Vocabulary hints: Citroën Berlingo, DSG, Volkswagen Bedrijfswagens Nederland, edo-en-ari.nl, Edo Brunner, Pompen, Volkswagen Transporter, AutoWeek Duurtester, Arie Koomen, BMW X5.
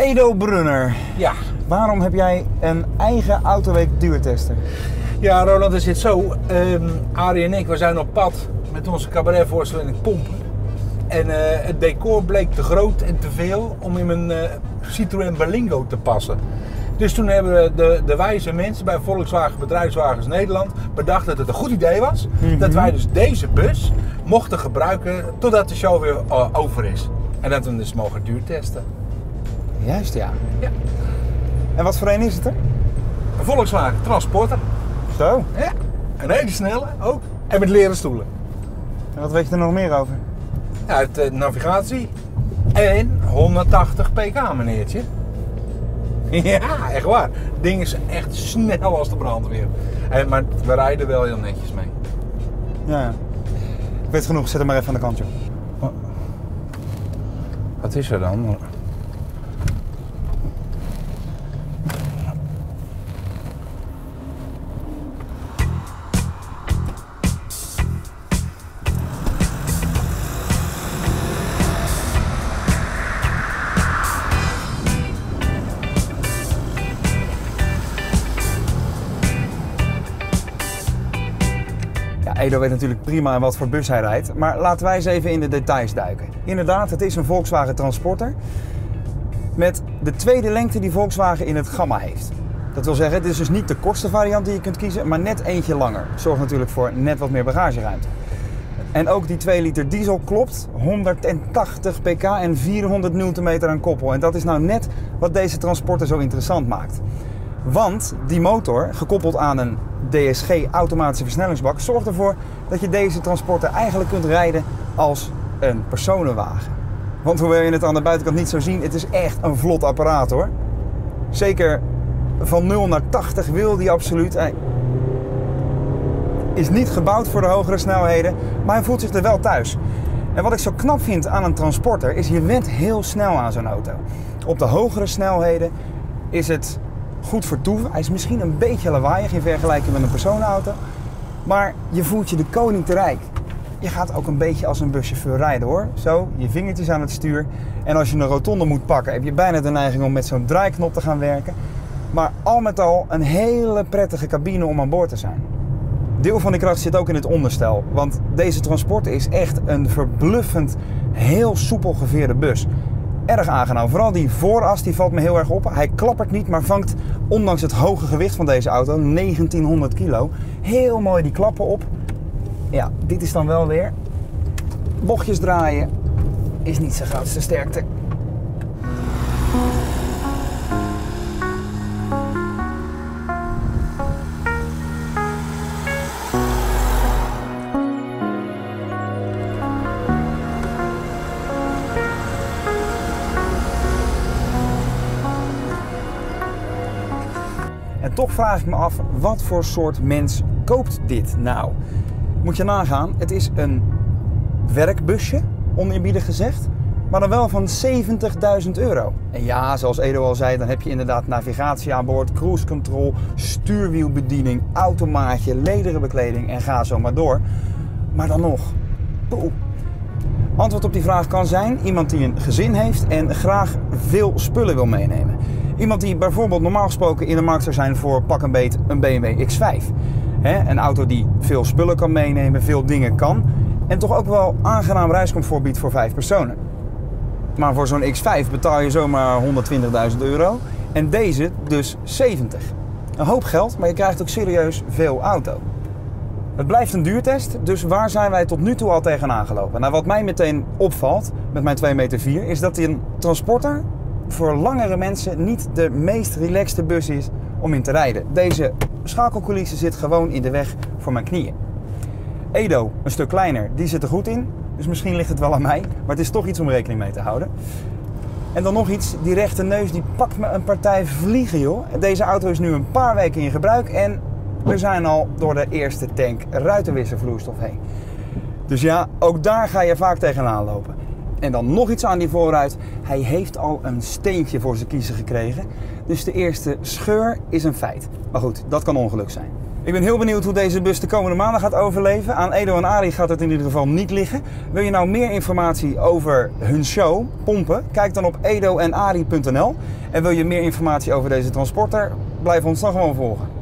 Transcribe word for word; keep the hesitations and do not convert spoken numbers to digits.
Edo Brunner, ja. Waarom heb jij een eigen Autoweek duurtester? Ja, Roland, het zit zo. Um, Arie en ik, we zijn op pad met onze cabaretvoorstelling Pompen. En uh, het decor bleek te groot en te veel om in mijn uh, Citroën Berlingo te passen. Dus toen hebben we de, de wijze mensen bij Volkswagen Bedrijfswagens Nederland bedacht dat het een goed idee was. Mm-hmm. Dat wij dus deze bus mochten gebruiken totdat de show weer uh, over is. En dat we hem dus mogen duurtesten. Juist, ja. ja. En wat voor een is het er? Een Volkswagen Transporter. Zo? Ja. Een hele snelle ook. En met leren stoelen. En wat weet je er nog meer over? Ja, uit de navigatie. En honderdtachtig pk, meneertje. Ja, echt waar. Het ding is echt snel als de brandweer. En, maar we rijden wel heel netjes mee. Ja. Ik weet genoeg, zet hem maar even aan de kant, joh. Wat, wat is er dan? Edo weet natuurlijk prima in wat voor bus hij rijdt, maar laten wij eens even in de details duiken. Inderdaad, het is een Volkswagen Transporter met de tweede lengte die Volkswagen in het gamma heeft. Dat wil zeggen, het is dus niet de kortste variant die je kunt kiezen, maar net eentje langer. Zorgt natuurlijk voor net wat meer bagageruimte. En ook die twee liter diesel klopt, honderdtachtig pk en vierhonderd newtonmeter aan koppel. En dat is nou net wat deze Transporter zo interessant maakt. Want die motor, gekoppeld aan een D S G automatische versnellingsbak, zorgt ervoor dat je deze Transporter eigenlijk kunt rijden als een personenwagen. Want hoewel je het aan de buitenkant niet zo zien, het is echt een vlot apparaat, hoor. Zeker van nul naar tachtig wil die absoluut. Hij is niet gebouwd voor de hogere snelheden, maar hij voelt zich er wel thuis. En wat ik zo knap vind aan een Transporter is, je went heel snel aan zo'n auto. Op de hogere snelheden is het goed vertoeven. Hij is misschien een beetje lawaaiig in vergelijking met een personenauto, maar je voelt je de koning te rijk. Je gaat ook een beetje als een buschauffeur rijden, hoor. Zo, je vingertjes aan het stuur. En als je een rotonde moet pakken, heb je bijna de neiging om met zo'n draaiknop te gaan werken. Maar al met al een hele prettige cabine om aan boord te zijn. Deel van die kracht zit ook in het onderstel, want deze Transporter is echt een verbluffend, heel soepel geveerde bus. Erg aangenaam. Vooral die vooras, die valt me heel erg op. Hij klappert niet, maar vangt, ondanks het hoge gewicht van deze auto, negentienhonderd kilo, heel mooi die klappen op. Ja, dit is dan wel weer. Bochtjes draaien is niet zijn grootste sterkte. En toch vraag ik me af, wat voor soort mens koopt dit nou? Moet je nagaan, het is een werkbusje, oneerbiedig gezegd, maar dan wel van zeventigduizend euro. En ja, zoals Edo al zei, dan heb je inderdaad navigatie aan boord, cruise control, stuurwielbediening, automaatje, lederen bekleding en ga zo maar door. Maar dan nog, poeh. Antwoord op die vraag kan zijn, iemand die een gezin heeft en graag veel spullen wil meenemen. Iemand die bijvoorbeeld normaal gesproken in de markt zou zijn voor pak een beet een B M W X vijf. He, een auto die veel spullen kan meenemen, veel dingen kan en toch ook wel aangenaam reiscomfort biedt voor vijf personen. Maar voor zo'n X vijf betaal je zomaar honderdtwintigduizend euro en deze dus zeventig. Een hoop geld, maar je krijgt ook serieus veel auto. Het blijft een duurtest, dus waar zijn wij tot nu toe al tegenaan gelopen? Nou, wat mij meteen opvalt met mijn twee meter vier is dat een Transporter voor langere mensen niet de meest relaxte bus is om in te rijden. Deze schakelcoulisse zit gewoon in de weg voor mijn knieën. Edo, een stuk kleiner, die zit er goed in, dus misschien ligt het wel aan mij, maar het is toch iets om rekening mee te houden. En dan nog iets, die rechte neus die pakt me een partij vliegen, joh. Deze auto is nu een paar weken in gebruik en we zijn al door de eerste tank ruitenwisselvloeistof heen. Dus ja, ook daar ga je vaak tegenaan lopen. En dan nog iets aan die voorruit. Hij heeft al een steentje voor zijn kiezen gekregen. Dus de eerste scheur is een feit. Maar goed, dat kan ongeluk zijn. Ik ben heel benieuwd hoe deze bus de komende maanden gaat overleven. Aan Edo en Arie gaat het in ieder geval niet liggen. Wil je nou meer informatie over hun show, Pompen? Kijk dan op edo en ari punt n l. En wil je meer informatie over deze transporter? Blijf ons dan gewoon volgen.